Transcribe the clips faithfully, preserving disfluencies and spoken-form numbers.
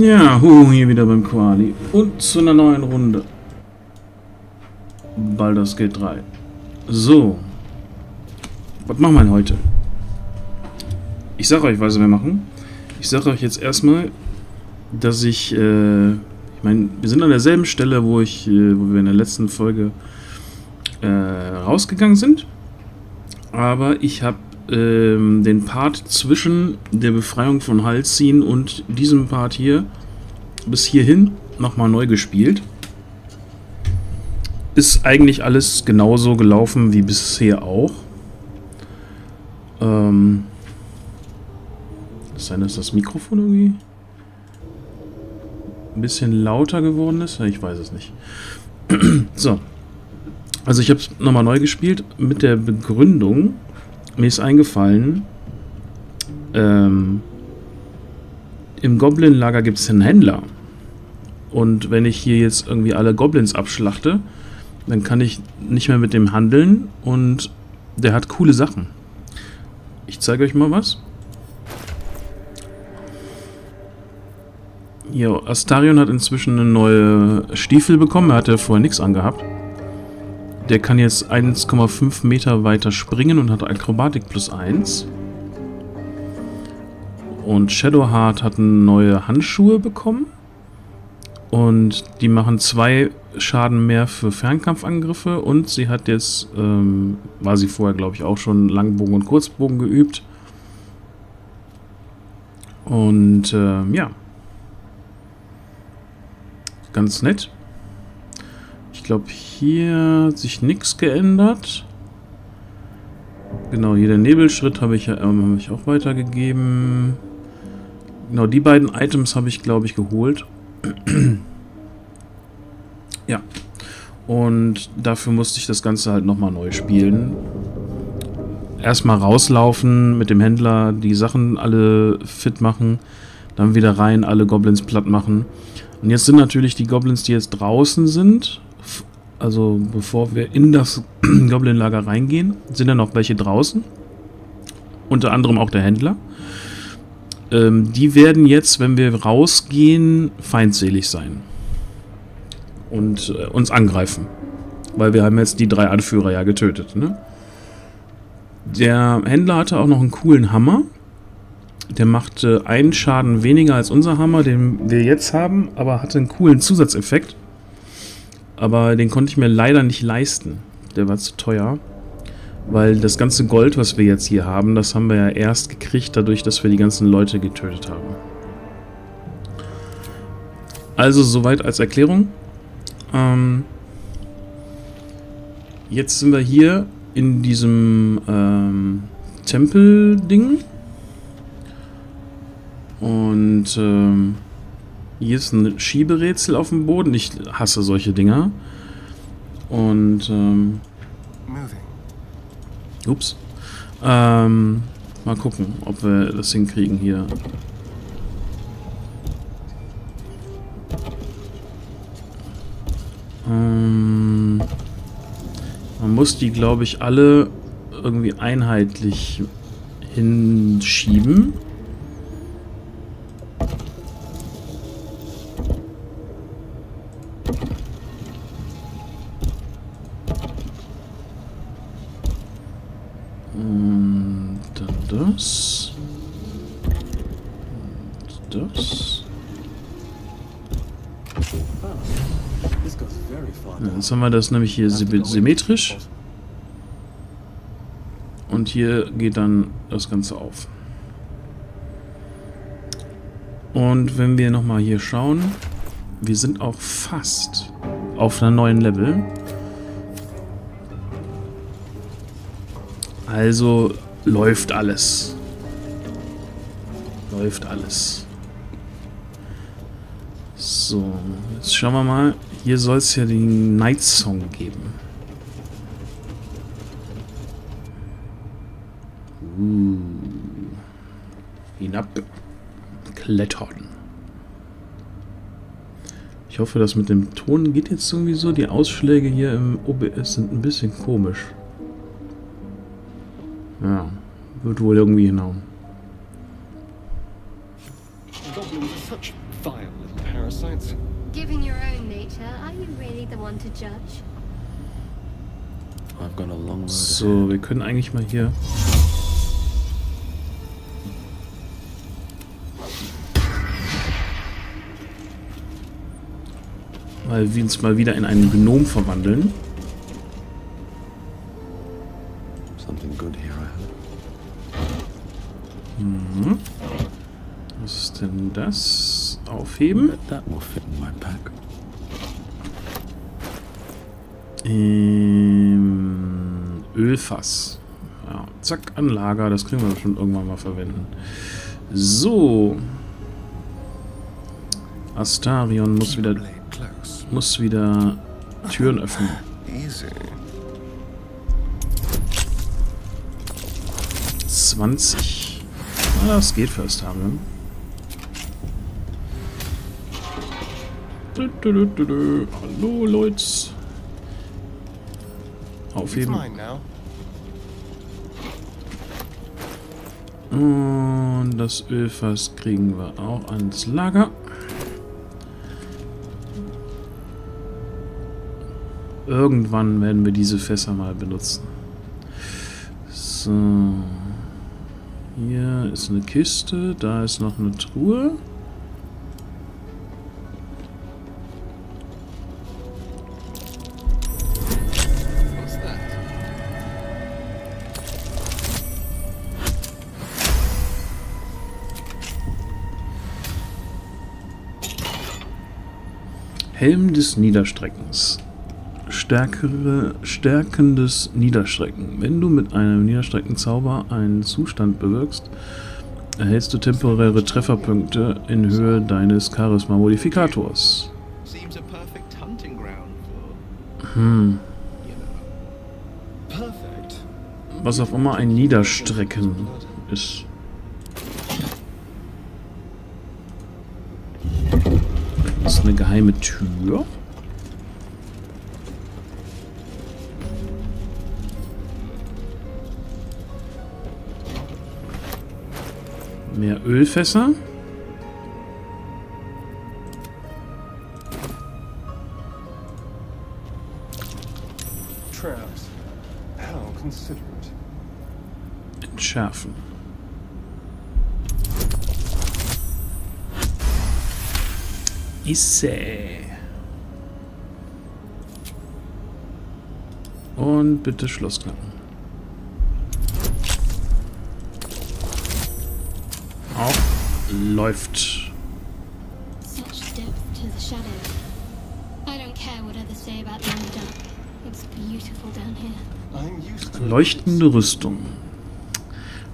Ja, hu, hier wieder beim Koali. Und zu einer neuen Runde. Baldur's Gate drei. So. Was machen wir denn heute? Ich sag euch, was wir machen. Ich sag euch jetzt erstmal, dass ich... Äh, ich meine, wir sind an derselben Stelle, wo, ich, äh, wo wir in der letzten Folge äh, rausgegangen sind. Aber ich habe... den Part zwischen der Befreiung von Halsin und diesem Part hier bis hierhin nochmal neu gespielt. Ist eigentlich alles genauso gelaufen wie bisher auch. Ähm. Kann sein, dass das Mikrofon irgendwie ein bisschen lauter geworden ist? Ich weiß es nicht. So. Also ich habe es nochmal neu gespielt mit der Begründung. Mir ist eingefallen, ähm, im Goblin-Lager gibt es einen Händler. Und wenn ich hier jetzt irgendwie alle Goblins abschlachte, dann kann ich nicht mehr mit dem handeln und der hat coole Sachen. Ich zeige euch mal was. Jo, Astarion hat inzwischen eine neue Stiefel bekommen, er hatte vorher nichts angehabt. Der kann jetzt eins Komma fünf Meter weiter springen und hat Akrobatik plus eins. Und Shadowheart hat neue Handschuhe bekommen. Und die machen zwei Schaden mehr für Fernkampfangriffe. Und sie hat jetzt, ähm, war sie vorher glaube ich auch schon, Langbogen und Kurzbogen geübt. Und äh, ja. Ganz nett. Ich glaube, hier hat sich nichts geändert. Genau, hier der Nebelschritt habe ich ja ähm, hab ich auch weitergegeben. Genau, die beiden Items habe ich, glaube ich, geholt. Ja. Und dafür musste ich das Ganze halt nochmal neu spielen. Erstmal rauslaufen mit dem Händler, die Sachen alle fit machen. Dann wieder rein, alle Goblins platt machen. Und jetzt sind natürlich die Goblins, die jetzt draußen sind... Also bevor wir in das Goblin-Lager reingehen, sind ja noch welche draußen. Unter anderem auch der Händler. Ähm, die werden jetzt, wenn wir rausgehen, feindselig sein. Und äh, uns angreifen. Weil wir haben jetzt die drei Anführer ja getötet. Ne? Der Händler hatte auch noch einen coolen Hammer. Der machte einen Schaden weniger als unser Hammer, den wir jetzt haben, aber hatte einen coolen Zusatzeffekt. Aber den konnte ich mir leider nicht leisten. Der war zu teuer. Weil das ganze Gold, was wir jetzt hier haben, das haben wir ja erst gekriegt, dadurch, dass wir die ganzen Leute getötet haben. Also soweit als Erklärung. Ähm Jetzt sind wir hier in diesem ähm, Tempel-Ding. Und... Ähm Hier ist ein Schieberätsel auf dem Boden. Ich hasse solche Dinger. Und, ähm... Ups. Ähm, mal gucken, ob wir das hinkriegen hier. Ähm... Man muss die, glaube ich, alle irgendwie einheitlich hinschieben. Das. Und das. Ja, jetzt haben wir das nämlich hier symmetrisch. Und hier geht dann das Ganze auf. Und wenn wir nochmal hier schauen, wir sind auch fast auf einer neuen Level. Also... Läuft alles. Läuft alles. So, jetzt schauen wir mal. Hier soll es ja den Night Song geben. Uh. Hinabklettern. Ich hoffe, das mit dem Ton geht jetzt irgendwie so. Die Ausschläge hier im O B S sind ein bisschen komisch. Ja, wird wohl irgendwie hinhauen. goblins are such vile little parasites. Given your own nature, are you really the one to judge? I've got a long road. So, wir können eigentlich mal hier. Weil wir uns mal wieder in einen Gnom verwandeln. Mhm. Was ist denn das? Aufheben. Ähm, Ölfass. Ja, zack, Anlager. Das können wir bestimmt irgendwann mal verwenden. So. Astarion muss wieder... Muss wieder Türen öffnen. zwanzig. Ah, das geht für Astarion. Hallo, Leute. Aufheben. Und das Ölfass kriegen wir auch ans Lager. Irgendwann werden wir diese Fässer mal benutzen. So. Hier ist eine Kiste. Da ist noch eine Truhe. Helm des Niederstreckens. Stärkere, stärkendes Niederschrecken. Wenn du mit einem Niederstreckenzauber einen Zustand bewirkst, erhältst du temporäre Trefferpunkte in Höhe deines Charisma-Modifikators. Hm. Was auch immer ein Niederstrecken ist. Das ist eine geheime Tür. Mehr Ölfässer. Entschärfen. Isse. Und bitte Schlossknacken. Läuft. Leuchtende Rüstung.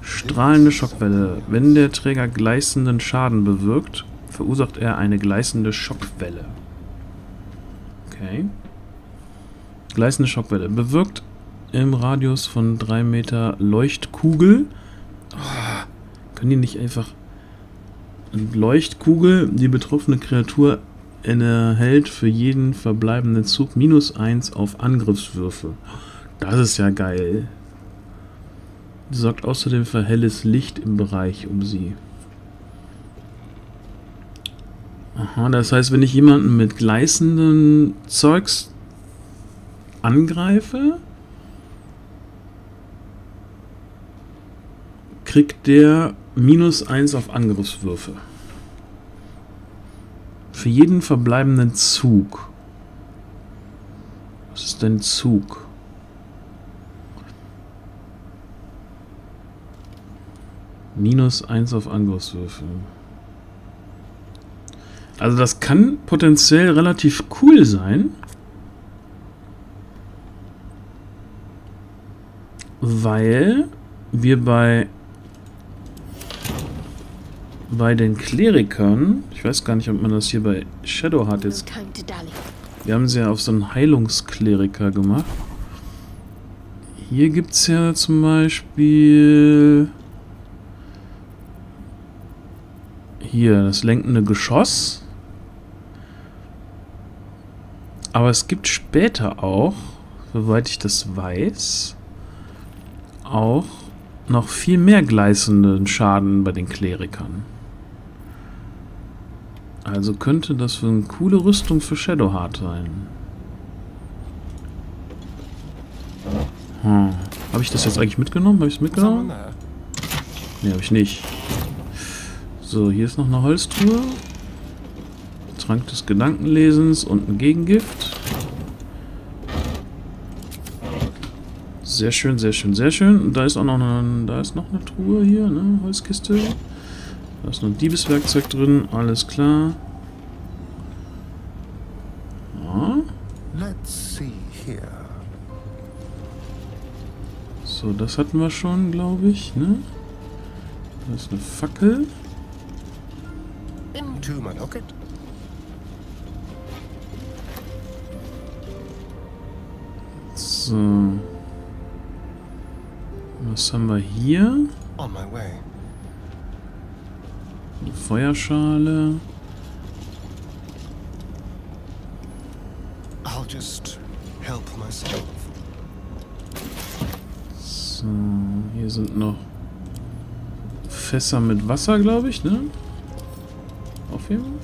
Strahlende Schockwelle. Wenn der Träger gleißenden Schaden bewirkt, verursacht er eine gleißende Schockwelle. Okay. Gleißende Schockwelle. Bewirkt im Radius von drei Meter Leuchtkugel. Oh, können die nicht einfach... Leuchtkugel, die betroffene Kreatur erhält für jeden verbleibenden Zug minus eins auf Angriffswürfe. Das ist ja geil. Sorgt außerdem für helles Licht im Bereich um sie. Aha, das heißt, wenn ich jemanden mit gleißenden Zeugs angreife, kriegt der minus eins auf Angriffswürfe. Für jeden verbleibenden Zug. Was ist denn Zug? minus eins auf Angriffswürfe. Also das kann potenziell relativ cool sein. Weil wir bei Bei den Klerikern, ich weiß gar nicht, ob man das hier bei Shadowheart jetzt... Wir haben sie ja auf so einen Heilungskleriker gemacht. Hier gibt es ja zum Beispiel... Hier, das lenkende Geschoss. Aber es gibt später auch, soweit ich das weiß, auch noch viel mehr gleißenden Schaden bei den Klerikern. Also könnte das eine coole Rüstung für Shadowheart sein. Hm. Habe ich das jetzt eigentlich mitgenommen? Habe ich es mitgenommen? Ne, habe ich nicht. So, hier ist noch eine Holztruhe. Trank des Gedankenlesens und ein Gegengift. Sehr schön, sehr schön, sehr schön. Und da ist auch noch eine, da ist noch eine Truhe hier, ne? Holzkiste. Da ist noch ein Diebeswerkzeug drin, alles klar. Ja. Let's see here. So, das hatten wir schon, glaube ich, ne? Da ist eine Fackel. Into my pocket. So. Was haben wir hier? Eine Feuerschale. I'll just help myself. So, hier sind noch Fässer mit Wasser, glaube ich, ne? Aufheben?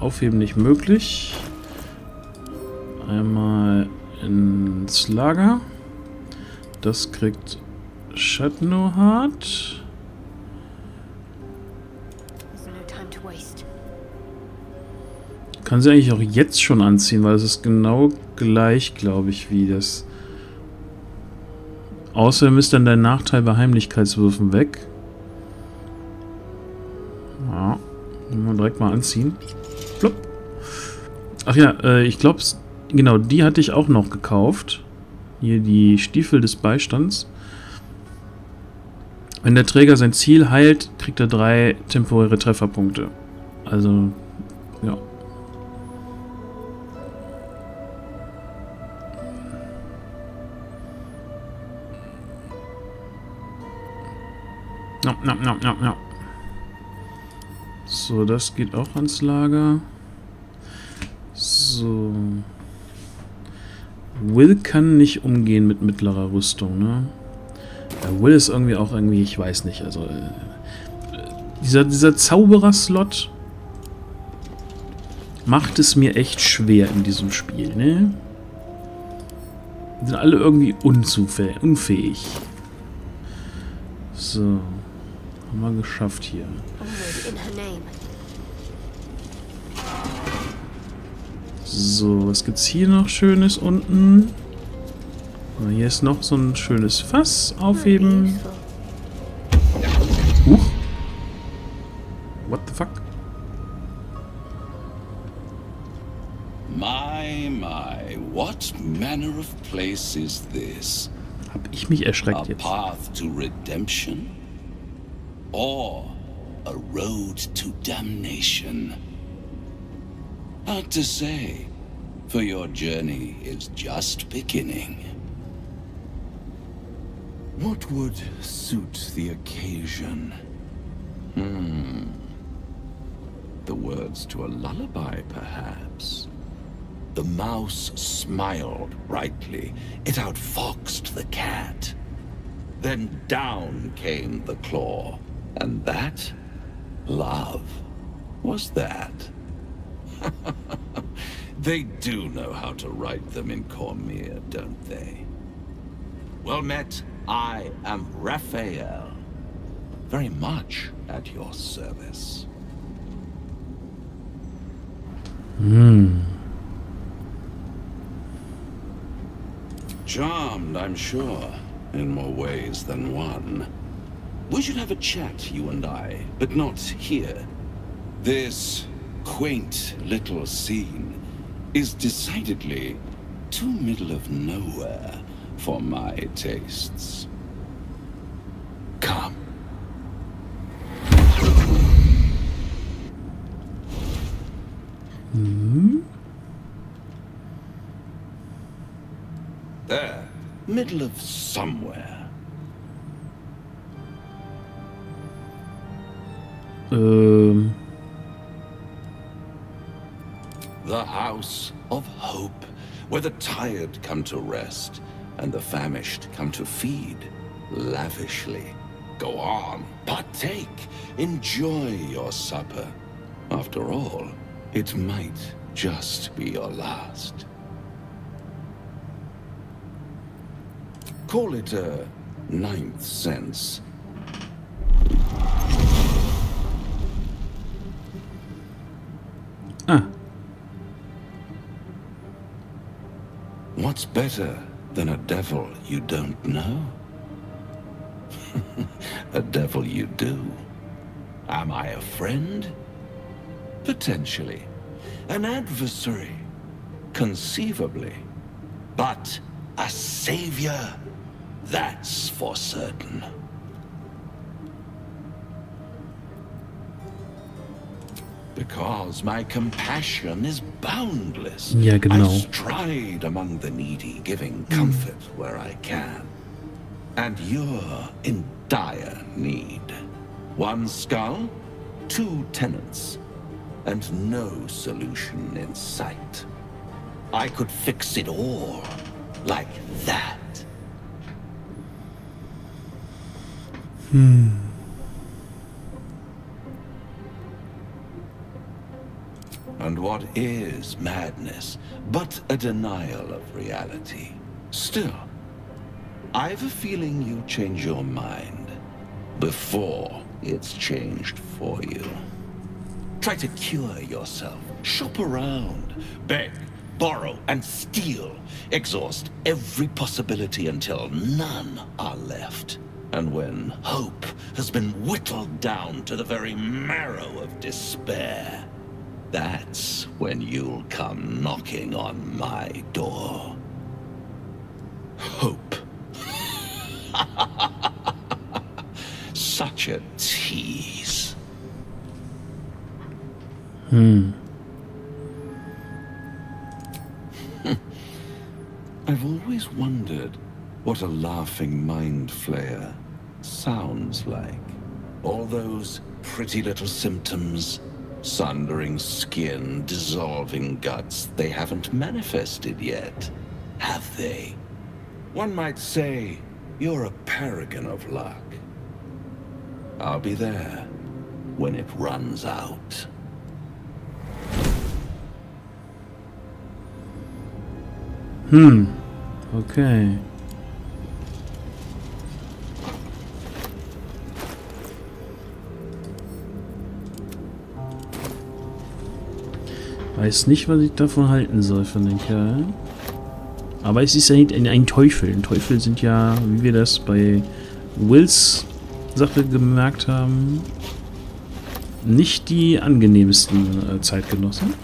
Aufheben nicht möglich. Einmal ins Lager. Das kriegt Shadowheart. Kann sie eigentlich auch jetzt schon anziehen, weil es ist genau gleich, glaube ich, wie das. Außerdem ist dann dein Nachteil bei Heimlichkeitswürfen weg. Ja, wir direkt mal anziehen. Plopp. Ach ja, äh, ich glaube, genau, die hatte ich auch noch gekauft. Hier die Stiefel des Beistands. Wenn der Träger sein Ziel heilt, kriegt er drei temporäre Trefferpunkte. Also, ja. No, no, no, no, no. So, das geht auch ans Lager. So. Will kann nicht umgehen mit mittlerer Rüstung, ne? Ja, Will ist irgendwie auch irgendwie, ich weiß nicht, also... Äh, dieser, dieser Zauberer-Slot macht es mir echt schwer in diesem Spiel, ne? Die sind alle irgendwie unfähig. So, haben wir geschafft hier. So, was gibt's hier noch Schönes unten? Hier ist noch so ein schönes Fass. Aufheben. Huch. What the fuck? My, my, what manner of place is this? Hab ich mich erschreckt jetzt. A path to redemption? Or a road to damnation? Hard to say, for your journey is just beginning. What would suit the occasion? Hmm. The words to a lullaby, perhaps? The mouse smiled brightly. It outfoxed the cat. Then down came the claw. And that? Love. Was that? They do know how to write them in Cormier, don't they? Well met, I am Raphael. Very much at your service. Hmm. Charmed, I'm sure, in more ways than one. We should have a chat, you and I, but not here. This... quaint little scene is decidedly too middle of nowhere for my tastes. Come. Mm-hmm. There, middle of somewhere. Um. The house of hope, where the tired come to rest, and the famished come to feed lavishly. Go on, partake, enjoy your supper. After all, it might just be your last. Call it a ninth sense. Ah. What's better than a devil you don't know? A devil you do. Am I a friend? Potentially. An adversary? Conceivably. But a savior? That's for certain. Because my compassion is boundless. Yeah, genau. I stride among the needy, giving comfort where I can. And you're in dire need. One skull, two tenants, and no solution in sight. I could fix it all like that. Hmm. And what is madness but a denial of reality? Still, I've a feeling you change your mind before it's changed for you. Try to cure yourself, shop around, beg, borrow, and steal. Exhaust every possibility until none are left. And when hope has been whittled down to the very marrow of despair, that's when you'll come knocking on my door. Hope. Such a tease. Hmm. I've always wondered what a laughing mind flayer sounds like. All those pretty little symptoms, sundering skin, dissolving guts, they haven't manifested yet, have they? One might say, you're a paragon of luck. I'll be there when it runs out. Hmm, okay. Weiß nicht, was ich davon halten soll von den Kerl. Aber es ist ja ein, ein Teufel. Ein Teufel sind ja, wie wir das bei Wills Sache gemerkt haben, nicht die angenehmsten äh, Zeitgenossen.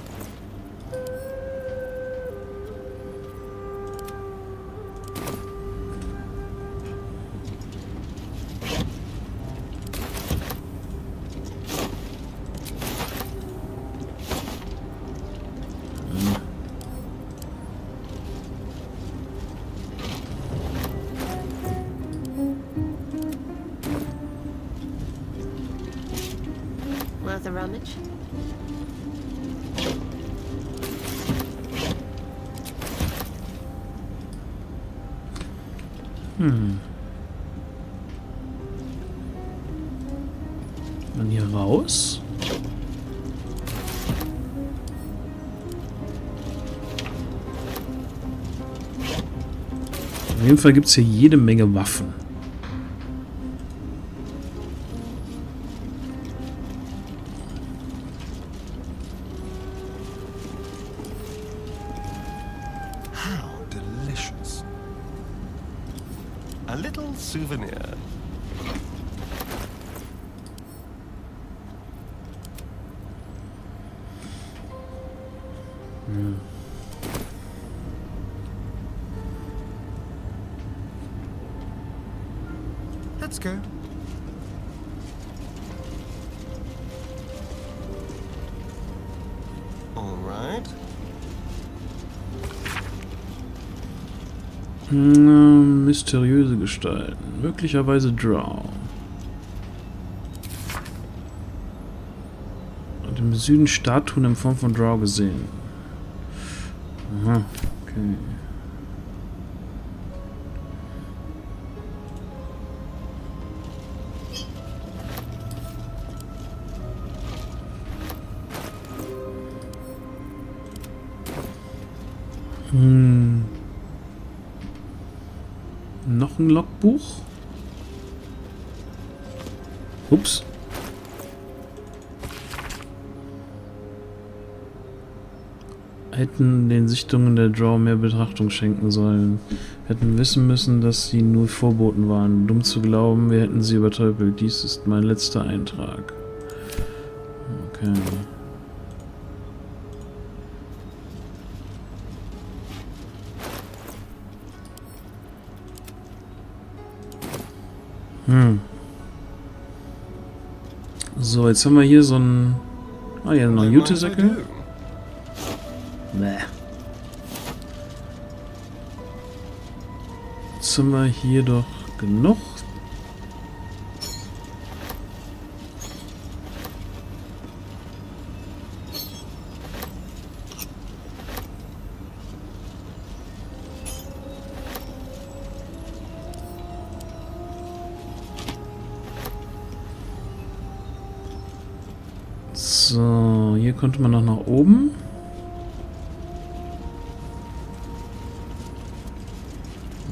Hm. Dann hier raus. Auf jeden Fall gibt es hier jede Menge Waffen. Souvenir. Hm. Let's go. All right. Hm, mysteriöse Gestalten. Möglicherweise Drow. Und im Süden Statuen in Form von Drow gesehen. Aha, okay. Hm. Noch ein Logbuch. Ups. Hätten den Sichtungen der Drow mehr Betrachtung schenken sollen. Hätten wissen müssen, dass sie nur Vorboten waren. Dumm zu glauben, wir hätten sie übertäubelt. Dies ist mein letzter Eintrag. Okay. Hm. So, jetzt haben wir hier so einen... Ah, hier noch einen Jutesäckel. Bäh. Jetzt haben wir hier doch genug. So, hier konnte man noch nach oben.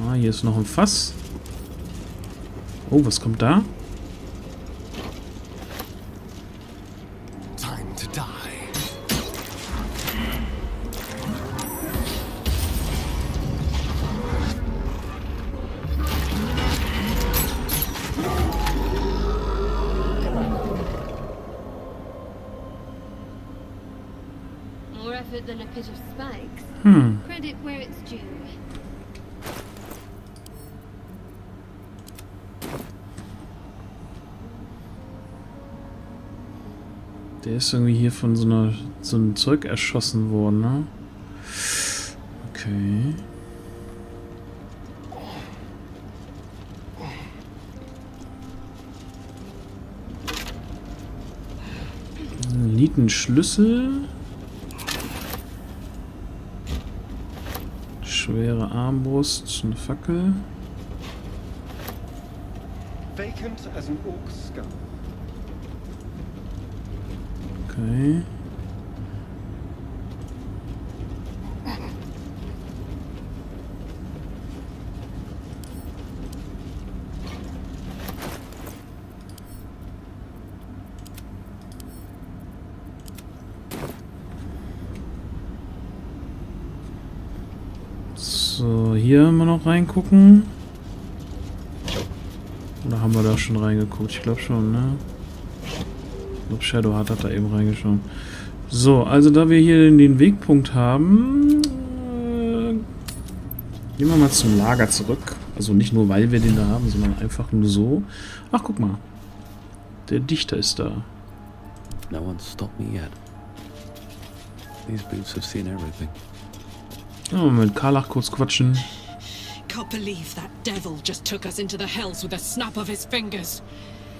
Ah, hier ist noch ein Fass. Oh, was kommt da? Time to die. Hm. Der ist irgendwie hier von so einer so einem Zeug erschossen worden, ne? Okay. Ein Nietenschlüssel. Schwere Armbrust, eine Fackel. Vacant as an orc skull. Okay. So, hier immer noch reingucken. Oder haben wir da schon reingeguckt? Ich glaube schon, ne? Ich glaube, Shadowheart hat da eben reingeschaut. So, also da wir hier den Wegpunkt haben, äh, gehen wir mal zum Lager zurück. Also nicht nur, weil wir den da haben, sondern einfach nur so. Ach, guck mal. Der Dichter ist da. No one stopped me yet. These boots have seen everything. Oh, mit Karlach kurz quatschen. Can't believe that devil just took us into the hells with a snap of his fingers.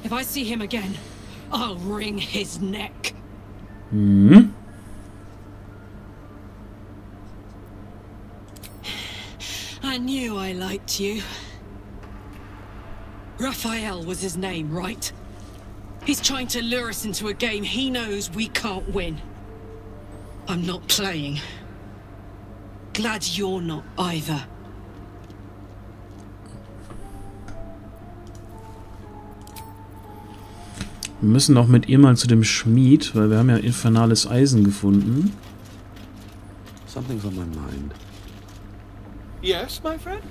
If I see him again, I'll wring his neck. Hm. I knew I liked you. Raphael was his name, right? He's trying to lure us into a game he knows we can't win. I'm not playing. Glad you're not either. Wir müssen auch mit ihr mal zu dem Schmied, weil wir haben ja infernales Eisen gefunden. Something's on my mind. Yes, my friend.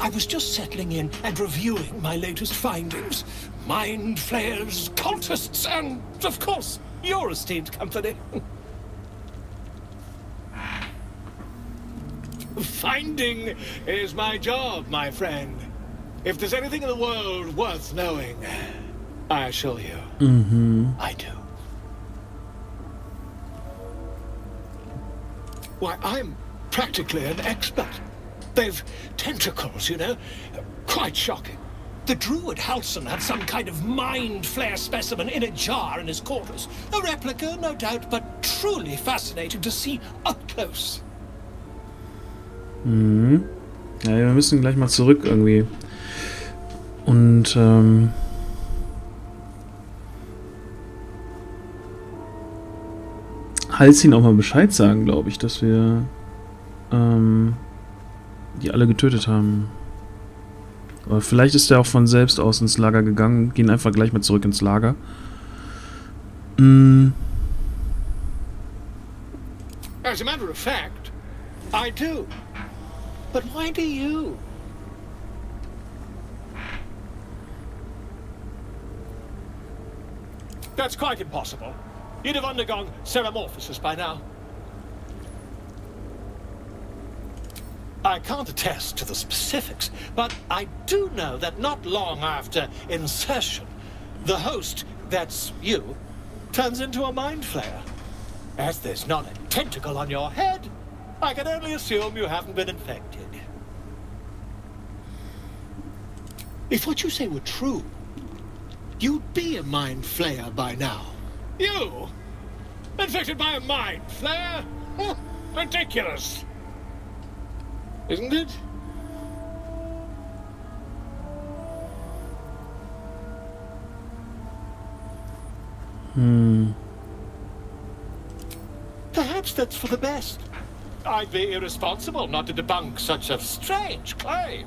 I was just settling in and reviewing my latest findings. Mind flayers, cultists and of course your esteemed company. Finding is my job, my friend. If there's anything in the world worth knowing, I assure you, mm-hmm. I do. Why, I'm practically an expert. They've tentacles, you know. Quite shocking. The druid Halsin had some kind of mind flare specimen in a jar in his quarters. A replica, no doubt, but truly fascinating to see up close. Mhm. Ja, wir müssen gleich mal zurück irgendwie. Und, ähm... Halsin auch mal Bescheid sagen, glaube ich, dass wir ähm, die alle getötet haben. Aber vielleicht ist er auch von selbst aus ins Lager gegangen. Gehen einfach gleich mal zurück ins Lager. Mm. As a matter of fact, I do. But why do you? That's quite impossible. You'd have undergone seramorphosis by now. I can't attest to the specifics, but I do know that not long after insertion, the host, that's you, turns into a mind flayer. As there's not a tentacle on your head, I can only assume you haven't been infected. If what you say were true, you'd be a mind flayer by now. You? Infected by a mind flayer? Ridiculous. Isn't it? Hmm. Perhaps that's for the best. I'd be irresponsible not to debunk such a strange claim.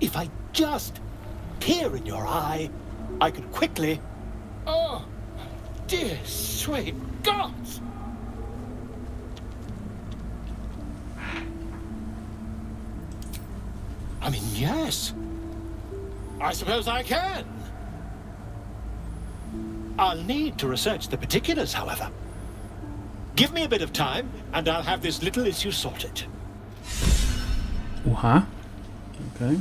If I just peer in your eye, I could quickly... Oh, dear sweet gods! I mean, yes. I suppose I can. I'll need to research the particulars, however. Give me a bit of time, and I'll have this little issue sorted. Oha. Okay.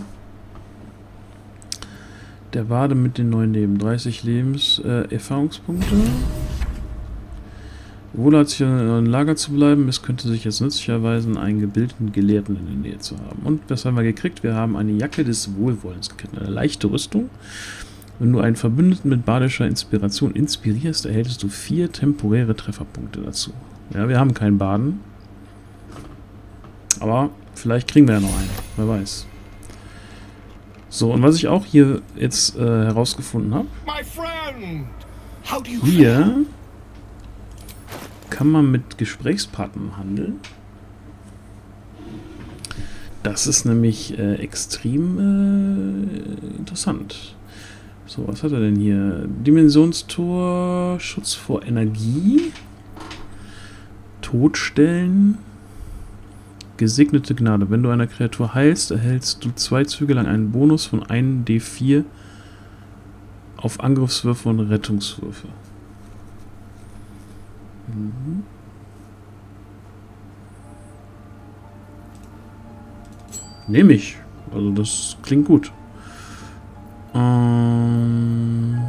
Der Bade mit den neuen Leben. dreißig Lebenserfahrungspunkte. Äh, Wohl hat sich in einem Lager zu bleiben. Es könnte sich jetzt nützlich erweisen, einen gebildeten Gelehrten in der Nähe zu haben. Und was haben wir gekriegt? Wir haben eine Jacke des Wohlwollens gekriegt. Eine leichte Rüstung. Wenn du einen Verbündeten mit badischer Inspiration inspirierst, erhältst du vier temporäre Trefferpunkte dazu. Ja, wir haben keinen Baden. Aber vielleicht kriegen wir ja noch einen. Wer weiß. So, und was ich auch hier jetzt äh, herausgefunden habe, hier kann man mit Gesprächspartnern handeln. Das ist nämlich äh, extrem äh, interessant. So, was hat er denn hier? Dimensionstor, Schutz vor Energie, Todstellen... Gesegnete Gnade. Wenn du einer Kreatur heilst, erhältst du zwei Züge lang einen Bonus von einem D vier auf Angriffswürfe und Rettungswürfe. Mhm. Nehme ich. Also das klingt gut. Ähm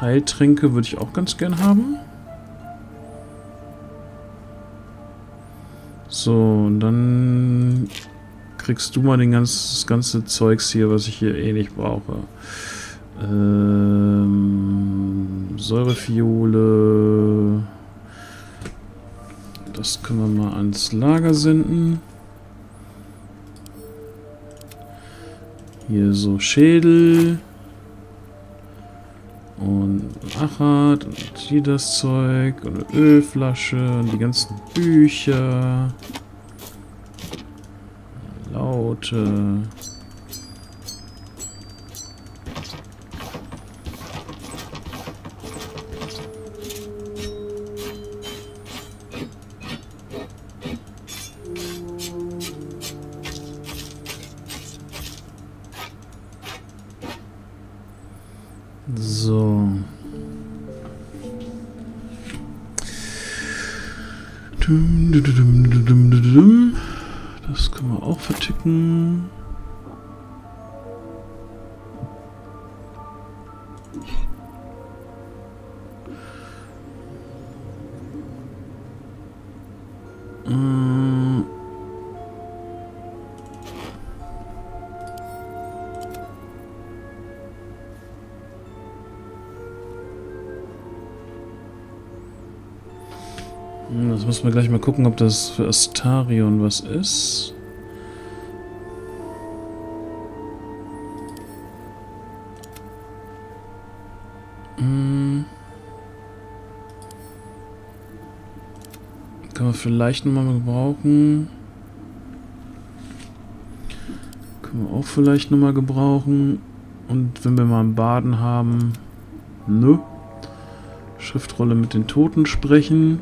Heiltränke würde ich auch ganz gern haben. So, und dann kriegst du mal den ganz, das ganze Zeugs hier, was ich hier eh nicht brauche. Ähm, Säurefiole. Das können wir mal ans Lager senden. Hier so Schädel. Und Achat und hier das Zeug und eine Ölflasche und die ganzen Bücher. Laute. So. Das können wir auch verticken. Das müssen wir gleich mal gucken, ob das für Astarion was ist. Hm. Kann man vielleicht nochmal gebrauchen. Können wir auch vielleicht nochmal gebrauchen. Und wenn wir mal ein Baden haben... Nö. Schriftrolle mit den Toten sprechen.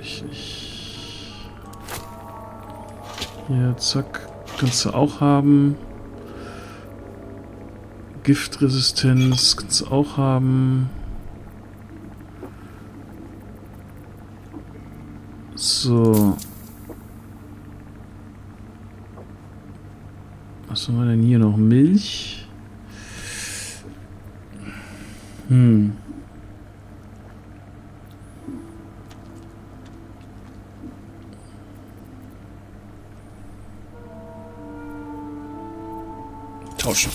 Ich, ich. Hier, zack. Kannst du auch haben. Giftresistenz kannst du auch haben. So. Was haben wir denn hier noch? Milch? Hm. Tauschen.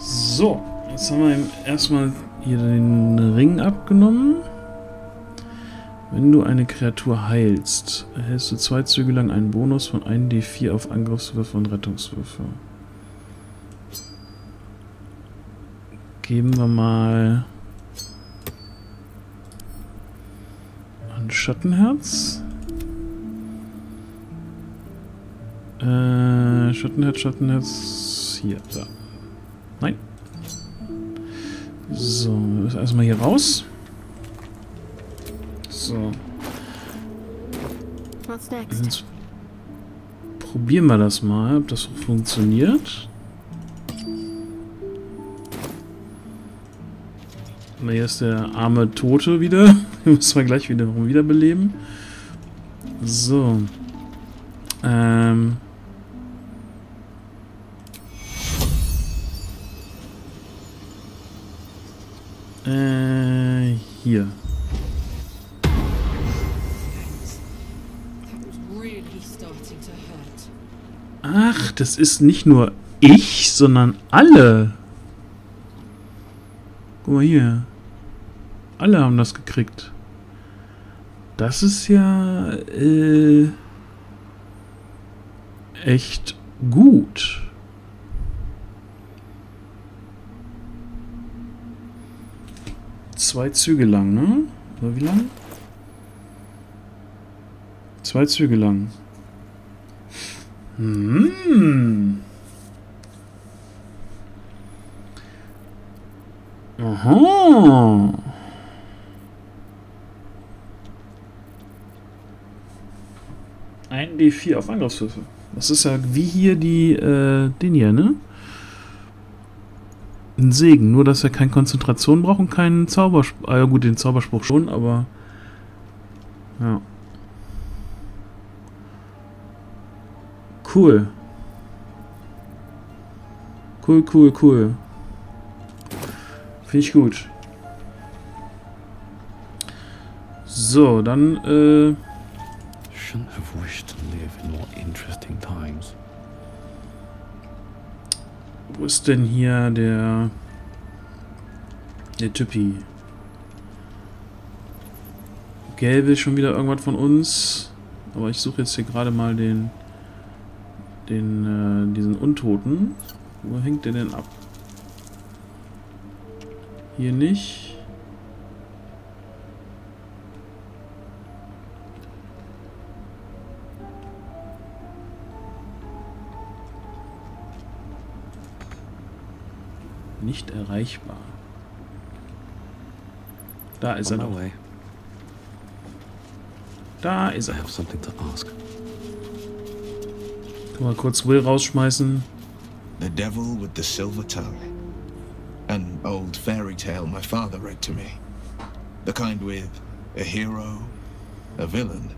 So, jetzt haben wir ihm erstmal hier den Ring abgenommen. Wenn du eine Kreatur heilst, erhältst du zwei Züge lang einen Bonus von ein D vier auf Angriffswürfe und Rettungswürfe. Geben wir mal ein Schattenherz. Äh, Schattenherz, Schattenherz, hier, da. Nein. So, wir müssen erstmal hier raus. So. Jetzt probieren wir das mal, ob das funktioniert. Aber hier ist der arme Tote wieder. Den müssen wir gleich wiederum wiederbeleben. So. Ähm. Äh, hier. Ach, das ist nicht nur ich, sondern alle. Guck mal hier. Alle haben das gekriegt. Das ist ja äh, echt gut. Zwei Züge lang, ne? Oder wie lang? Zwei Züge lang. Hm. Aha. ein D vier auf Angriffswürfe. Das ist ja wie hier die, äh, den hier, ne? Ein Segen, nur dass er keine Konzentration braucht und keinen Zauberspruch. Ah ja gut, den Zauberspruch schon, aber... Ja. Cool. Cool, cool, cool. Finde ich gut. So, dann, äh... Shouldn't have wished to live in more interesting times. Wo ist denn hier der... der Typi? Gale will schon wieder irgendwas von uns. Aber ich suche jetzt hier gerade mal den... den, äh, diesen Untoten. Wo hängt der denn ab? Hier nicht. Nicht erreichbar. Da ist er. Da ist er. Ich habe etwas zu fragen. Mal kurz Will rausschmeißen. The devil with the silver tongue. An old fairy tale my father read to me. The kind with a hero, a villain,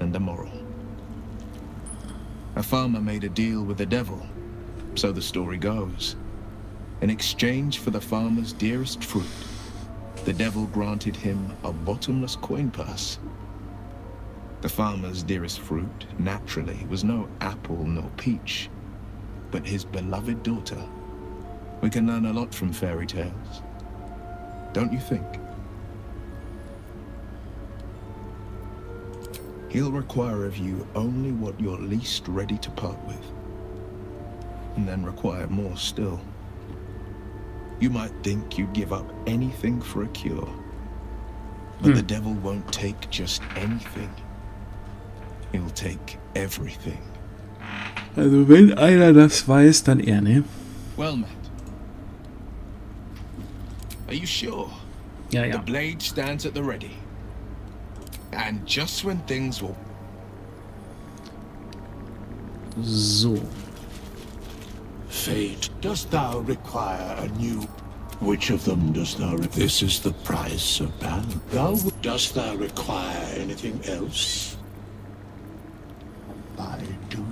and a moral. A farmer made a deal with the devil, so the story goes. In exchange for the farmer's dearest fruit, the devil granted him a bottomless coin purse. The farmer's dearest fruit, naturally, was no apple nor peach, but his beloved daughter. We can learn a lot from fairy tales. don't you think? He'll require of you only what you're least ready to part with, and then require more still. You might think you'd give up anything for a cure, but hmm. the devil won't take just anything. He'll take everything. Also wenn einer das weiß, dann er, ne? Well met. Are you sure? Ja, ja. The blade stands at the ready. And just when things will... So. Fate, dost thou require a new... Which of them dost thou require? This is the price of battle. Thou dost thou require anything else? By doom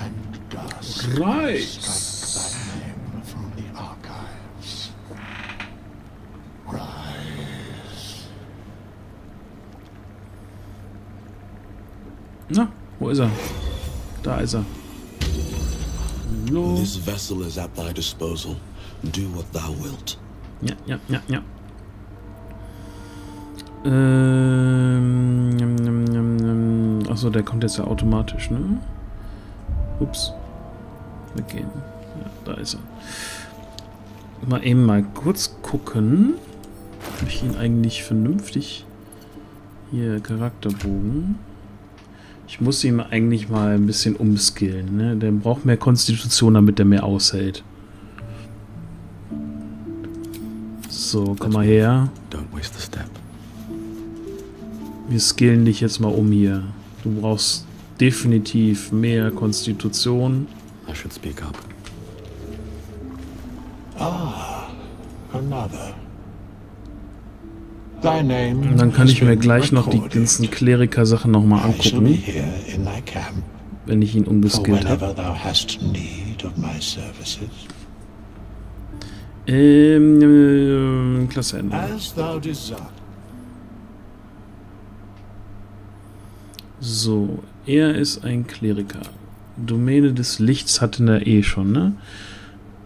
and dust. Right. Strike thy name from the archives. Rise. Na, wo ist er? Da ist er. Hallo. This vessel is at thy disposal. Do what thou wilt. Ja, ja, ja, ja. Ähm, nimm, nimm, nimm, nimm. Achso, der kommt jetzt ja automatisch, ne? Ups. Weggehen. Ja, da ist er. Mal eben mal kurz gucken. Habe ich ihn eigentlich vernünftig... Hier, Charakterbogen. Ich muss ihn eigentlich mal ein bisschen umskillen, ne? Der braucht mehr Konstitution, damit der mehr aushält. So, komm mal her. Wir skillen dich jetzt mal um hier. Du brauchst definitiv mehr Konstitution. I should speak up. Ah, another. Thy name. Und dann kann ich mir gleich noch die ganzen Kleriker-Sachen nochmal angucken, wenn ich ihn umgeskillt habe. Ähm, ähm, Klasse Ende. So, er ist ein Kleriker. Domäne des Lichts hatten er eh schon, ne?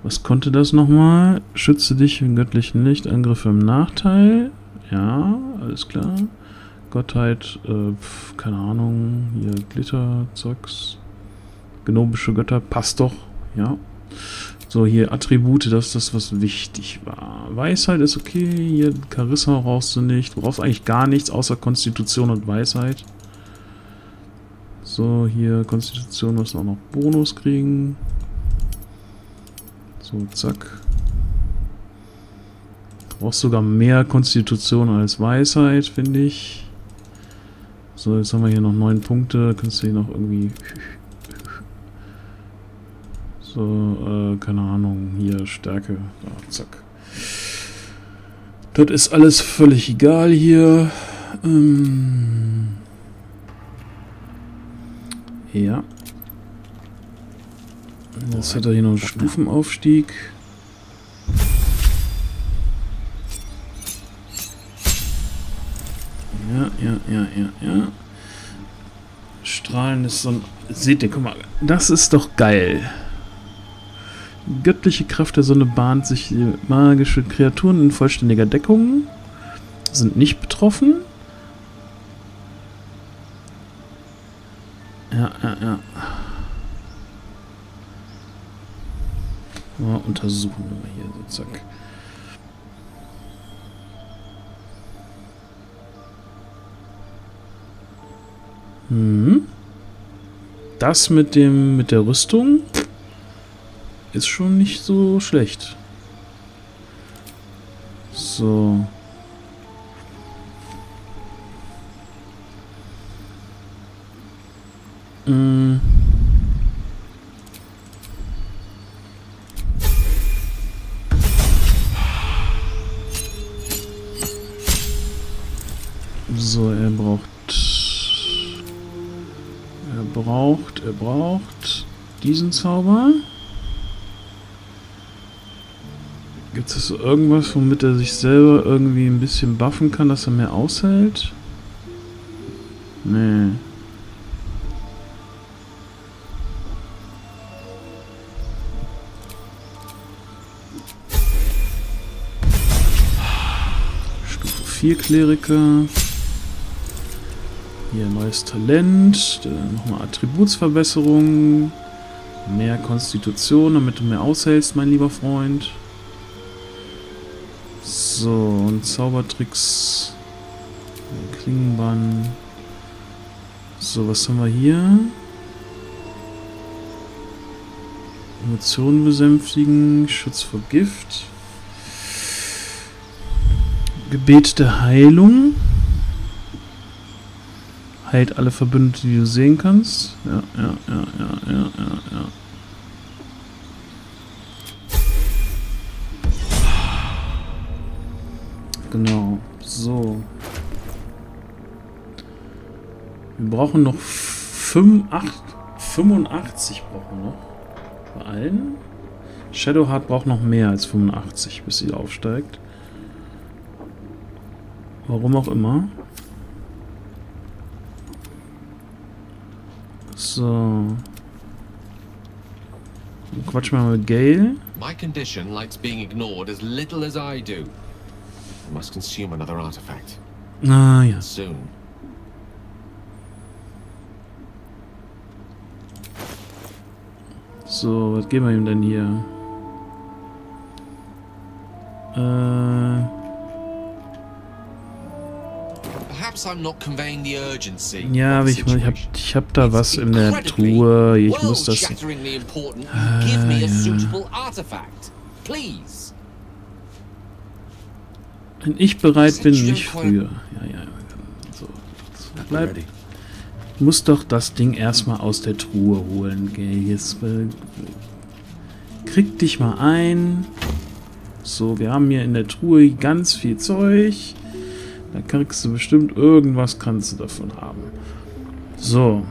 Was konnte das nochmal? Schütze dich im göttlichen Licht, Angriffe im Nachteil. Ja, alles klar. Gottheit, äh, pf, keine Ahnung. Hier, Glitter, Zeugs. Gnobische Götter, passt doch, ja. So, hier Attribute, das ist das, was wichtig war. Weisheit ist okay, hier Charisma brauchst du nicht. Du brauchst eigentlich gar nichts außer Konstitution und Weisheit. So, hier Konstitution müssen wir auch noch Bonus kriegen. So, zack. Du brauchst sogar mehr Konstitution als Weisheit, finde ich. So, jetzt haben wir hier noch neun Punkte. Kannst du hier noch irgendwie... So, äh, keine Ahnung, hier Stärke, ah, zack. Das ist alles völlig egal hier. Ähm ja. Jetzt hat er hier noch einen Stufenaufstieg. Ja, ja, ja, ja, ja. Strahlen ist so ein... Seht ihr, guck mal, das ist doch geil. Göttliche Kraft der Sonne bahnt sich magische Kreaturen in vollständiger Deckung, sind nicht betroffen. Ja, ja, ja. Mal untersuchen wir hier so, zack. Hm. Das mit dem mit der Rüstung ist schon nicht so schlecht. So. Mm. So, er braucht... Er braucht, er braucht diesen Zauber. Gibt es irgendwas, womit er sich selber irgendwie ein bisschen buffen kann, dass er mehr aushält? Nee. vier Kleriker. Hier neues Talent. Nochmal Attributsverbesserung. Mehr Konstitution, damit du mehr aushältst, mein lieber Freund. So, und Zaubertricks. Klingenbann. So, was haben wir hier? Emotionen besänftigen, Schutz vor Gift. Gebet der Heilung. Heilt alle Verbündete, die du sehen kannst. Ja, ja, ja, ja, ja, ja, ja. Genau, so. Wir brauchen noch fünfundachtzig brauchen wir noch. Bei allen. Shadowheart braucht noch mehr als fünfundachtzig, bis sie aufsteigt. Warum auch immer. So. Quatsch mal mit Gale. My condition likes being ignored as little as I do. I must consume another artifact. Ah ja. Soon. So, was geben wir ihm denn hier? Äh Ja, aber ich, ich hab, ich hab da was in der Truhe. Ich muss das. Ah, ja. Wenn ich bereit bin, nicht früher. Ja, ja, so, so bleib. Ich muss doch das Ding erstmal aus der Truhe holen, gell? Jetzt äh, krieg dich mal ein. So, wir haben hier in der Truhe ganz viel Zeug. Da kriegst du bestimmt irgendwas, kannst du davon haben. So.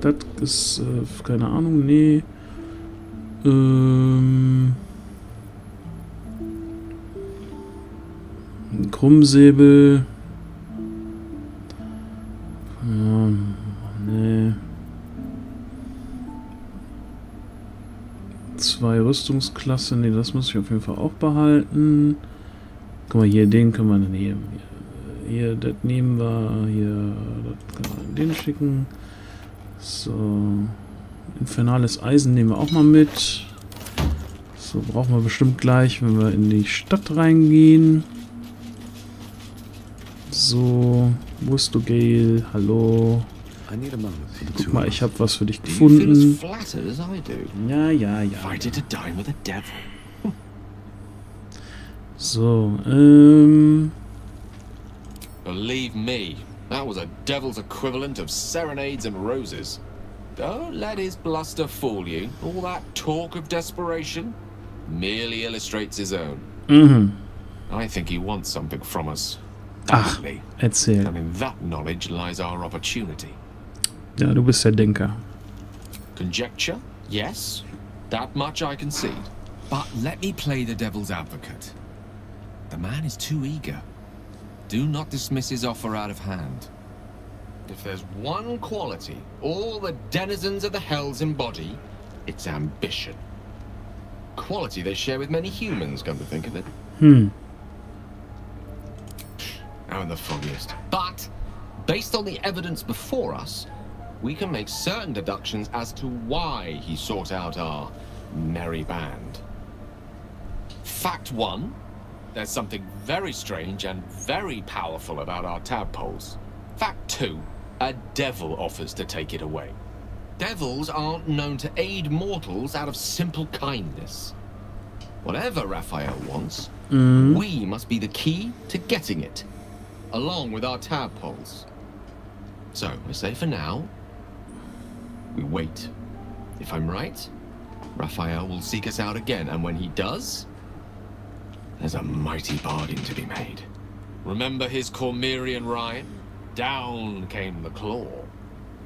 Das ist, äh, keine Ahnung, nee. Ähm. Ein Krummsäbel. Ja, nee. Zwei Rüstungsklasse, nee, das muss ich auf jeden Fall auch behalten. Guck mal, hier, den können wir nehmen. Hier. Hier, das nehmen wir. Hier, das können wir in den schicken. So. Infernales Eisen nehmen wir auch mal mit. So, brauchen wir bestimmt gleich, wenn wir in die Stadt reingehen. So. Wo bist du, Gale? Hallo. Guck mal, ich habe was für dich gefunden. Ja, ja, ja. ja. So, ähm... Believe me, that was a devil's equivalent of serenades and roses. Don't let his bluster fool you. All that talk of desperation merely illustrates his own. Mhm. I think he wants something from us. Ach, erzähl. And in that knowledge lies our opportunity. Ja, du bist der Denker. Conjecture? Yes. That much I concede. But let me play the devil's advocate. The man is too eager. Do not dismiss his offer out of hand. If there's one quality all the denizens of the hells embody, it's ambition. Quality they share with many humans, come to think of it. Hmm. I'm the foggiest. But, based on the evidence before us, we can make certain deductions as to why he sought out our merry band. Fact one. There's something very strange and very powerful about our tadpoles. Fact two, a devil offers to take it away. Devils aren't known to aid mortals out of simple kindness. Whatever Raphael wants, mm. we must be the key to getting it, along with our tadpoles. So, I say for now, we wait. If I'm right, Raphael will seek us out again, and when he does, there's a mighty bargain to be made. Remember his Cormerian rhyme? Down came the claw.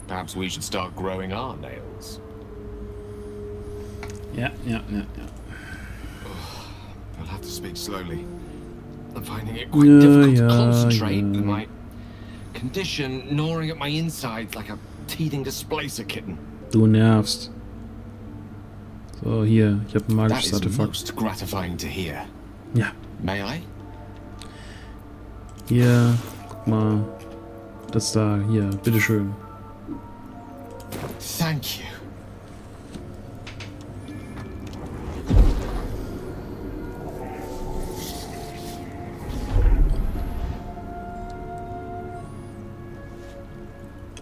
Perhaps we should start growing our nails. Yeah, yeah, yeah, yeah. Oh, I'll have to speak slowly. I'm finding it quite yeah, difficult yeah, to concentrate. Yeah. My condition gnawing at my insides like a teething displacer kitten. Du nervst. So, hier, ich hab ein magisches Artefakt. That is most gratifying to hear. Ja. May I? Hier, guck mal. Das da, hier, bitteschön. Thank you.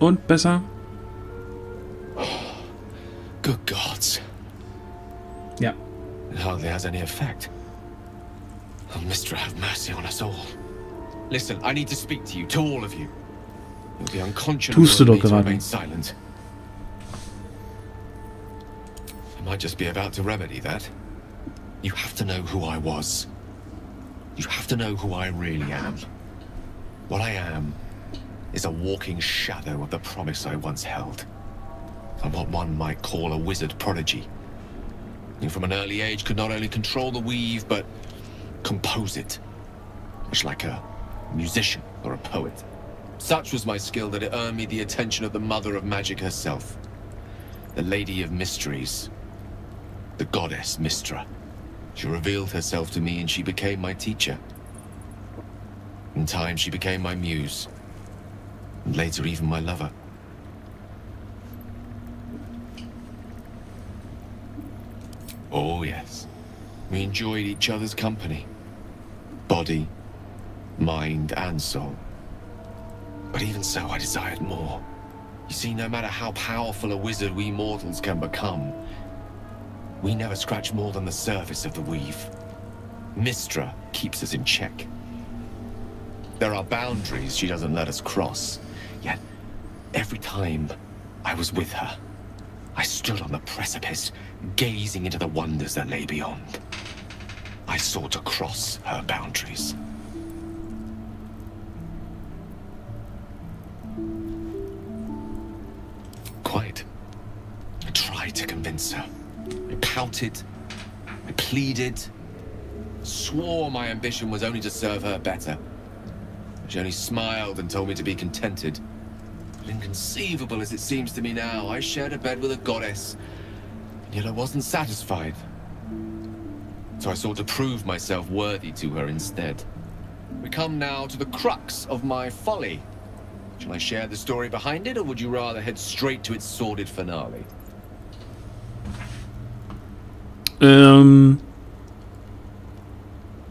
Und besser? Oh, good gods. Ja. Hardly has any effect. Oh, Mystra, have mercy on us all. Listen, I need to speak to you, to all of you. You'll be unconscionable if you remain silent. I might just be about to remedy that. You have to know who I was. You have to know who I really am. What I am is a walking shadow of the promise I once held. I'm what one might call a wizard prodigy. You from an early age could not only control the weave, but compose it. Much like a musician or a poet. Such was my skill that it earned me the attention of the mother of magic herself. The Lady of Mysteries. The goddess Mystra. She revealed herself to me and she became my teacher. In time she became my muse. And later even my lover. Oh yes, we enjoyed each other's company. Body, mind and soul. But even so I desired more. You see, no matter how powerful a wizard we mortals can become, we never scratch more than the surface of the weave. Mystra keeps us in check. There are boundaries she doesn't let us cross. Yet, every time I was with her, I stood on the precipice, gazing into the wonders that lay beyond. I sought to cross her boundaries. Quite. I tried to convince her. I pouted, I pleaded, swore my ambition was only to serve her better. She only smiled and told me to be contented. Inconceivable as it seems to me now, I shared a bed with a goddess, and yet I wasn't satisfied. So I sought to prove myself worthy to her instead. We come now to the crux of my folly. Shall I share the story behind it, or would you rather head straight to its sordid finale? Um...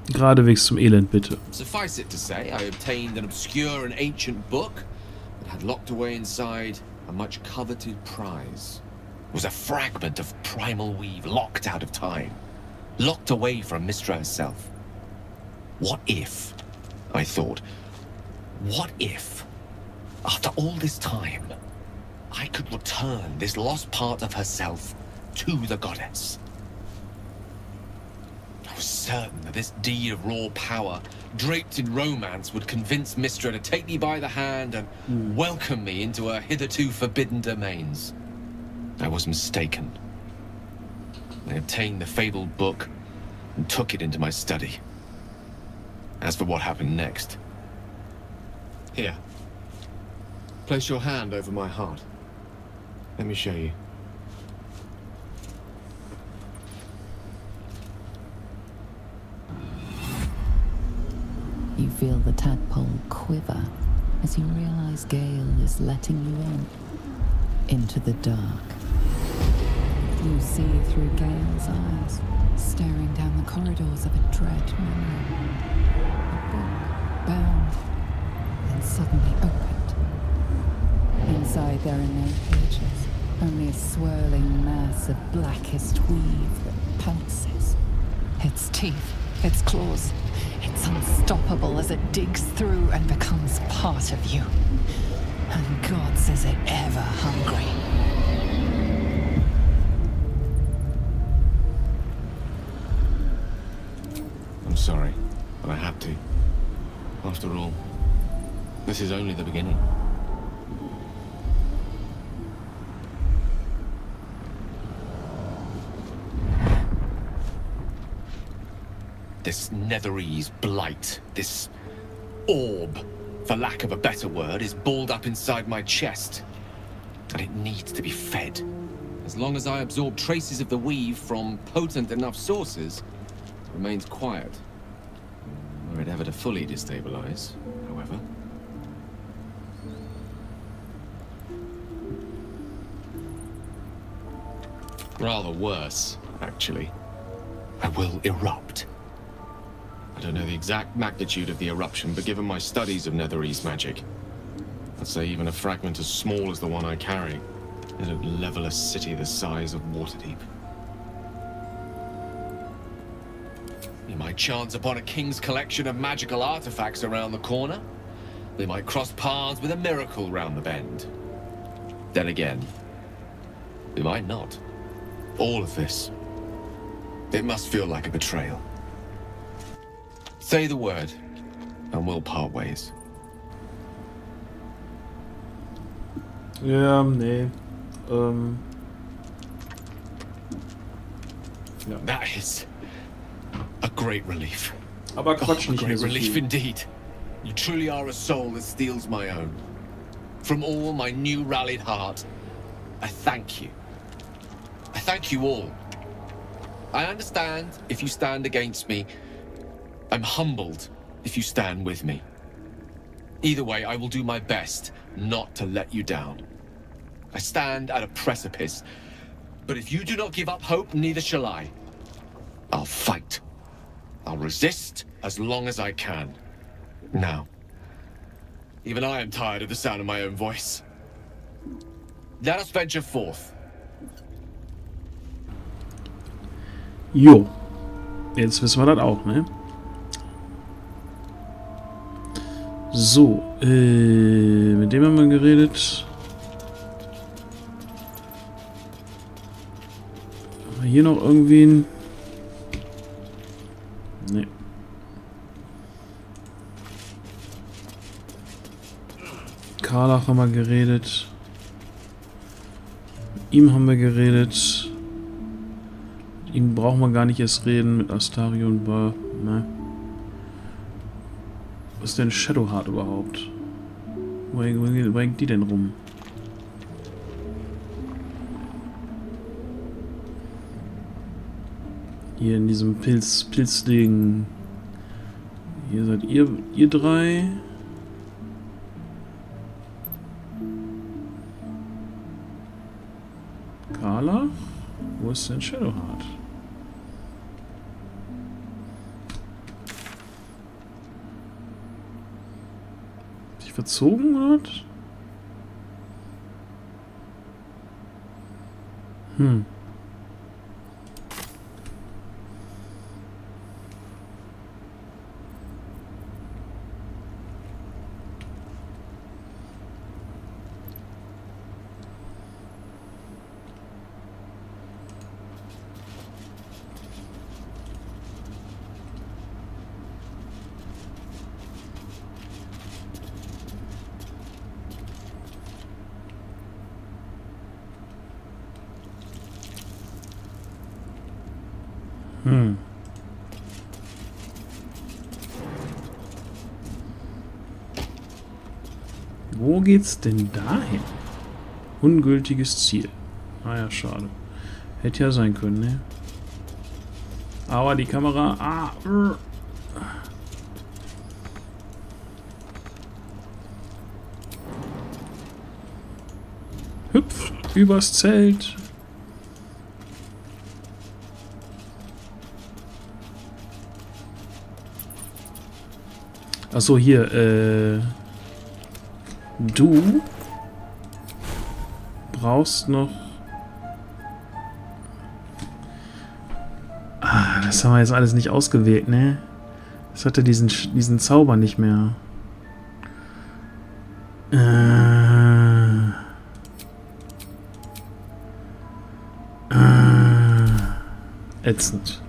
Geradewegs zum Elend, bitte. Suffice it to say, I obtained an obscure and ancient book that had locked away inside a much coveted prize. It was a fragment of primal weave locked out of time, locked away from Mystra herself. What if, I thought, what if, after all this time, I could return this lost part of herself to the goddess? I was certain that this deed of raw power, draped in romance, would convince Mystra to take me by the hand and mm. welcome me into her hitherto forbidden domains. I was mistaken. I obtained the fabled book and took it into my study. As for what happened next... Here. Place your hand over my heart. Let me show you. You feel the tadpole quiver as you realize Gale is letting you in, into the dark. You see through Gale's eyes, staring down the corridors of a dread memory. A book bound and suddenly opened. Inside there are no pages, only a swirling mass of blackest weave that pounces. Its teeth, its claws. It's unstoppable as it digs through and becomes part of you. And God says it ever hungry. I'm sorry, but I had to. After all, this is only the beginning. This Netherese blight, this orb, for lack of a better word, is balled up inside my chest. And it needs to be fed. As long as I absorb traces of the weave from potent enough sources, it remains quiet. Were it ever to fully destabilize, Rather worse, actually. I will erupt. I don't know the exact magnitude of the eruption, but given my studies of Netherese magic, I'd say even a fragment as small as the one I carry it'd level a city the size of Waterdeep. You might chance upon a king's collection of magical artifacts around the corner. They might cross paths with a miracle round the bend. Then again, they might not. All of this, it must feel like a betrayal. Say the word, and we'll part ways. Ja, nee. Ähm. Ja. That is a great relief. Aber Quatsch, oh, nicht a great so relief viel. Indeed. You truly are a soul that steals my own. From all my new rallied heart, I thank you. I thank you all. I understand if you stand against me. I'm humbled if you stand with me. Either way, I will do my best not to let you down. I stand at a precipice, but if you do not give up hope, neither shall I. I'll fight. I'll resist as long as I can. Now, even I am tired of the sound of my own voice. Let us venture forth. Jo, jetzt wissen wir das auch, ne? So, äh, mit dem haben wir geredet. Haben wir hier noch irgendwie einen? Nee. Karlach haben wir geredet. Mit ihm haben wir geredet. Mit ihm brauchen wir gar nicht erst reden. Mit Astarion war, ne? Was ist denn Shadowheart überhaupt? Wo hängt die denn rum? Hier in diesem Pilz, Pilzding. Hier seid ihr, ihr drei. Karlach? Wo ist denn Shadowheart? Verzogen wird? Hm. Hm. Wo geht's denn dahin? Ungültiges Ziel. Ah ja, schade. Hätte ja sein können, ne? Aber die Kamera... Ah, uh. Hüpf übers Zelt. Achso, hier, äh, du brauchst noch... Ah, das haben wir jetzt alles nicht ausgewählt, ne? Das hatte diesen, diesen Zauber nicht mehr. Äh, äh, ätzend.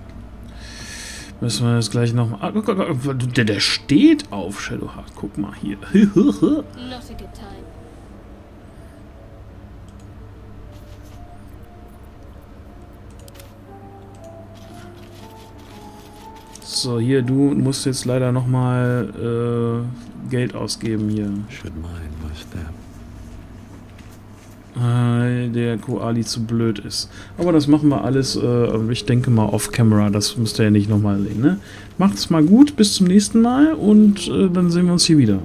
Müssen wir das gleich nochmal... Ah, der, der steht auf Shadowheart. Guck mal hier. So, hier, du musst jetzt leider nochmal äh, Geld ausgeben hier. Der Koali zu blöd ist. Aber das machen wir alles, äh, ich denke mal, off-camera. Das müsst ihr ja nicht nochmal sehen, ne? Macht's mal gut, bis zum nächsten Mal und äh, dann sehen wir uns hier wieder.